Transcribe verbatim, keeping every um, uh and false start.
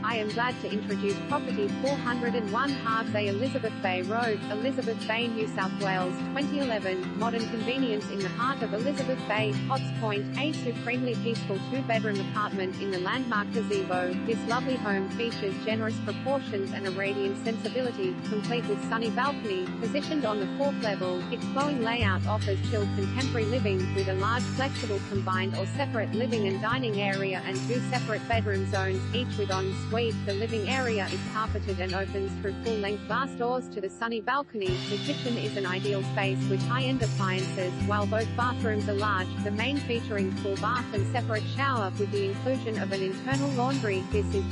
Hi, I am glad to introduce property four oh one Half Bay Elizabeth Bay Road, Elizabeth Bay, New South Wales, twenty eleven, modern convenience in the heart of Elizabeth Bay, Potts Point, a supremely peaceful two-bedroom apartment in the landmark gazebo. This lovely home features generous proportions and a radiant sensibility, complete with sunny balcony, positioned on the fourth level. Its flowing layout offers chilled contemporary living, with a large flexible combined or separate living and dining area and two separate bedroom zones, each with ensuite. The living area is carpeted and opens through full-length glass doors to the sunny balcony. The kitchen is an ideal space with high-end appliances, while both bathrooms are large, the main featuring full bath and separate shower, with the inclusion of an internal laundry. This is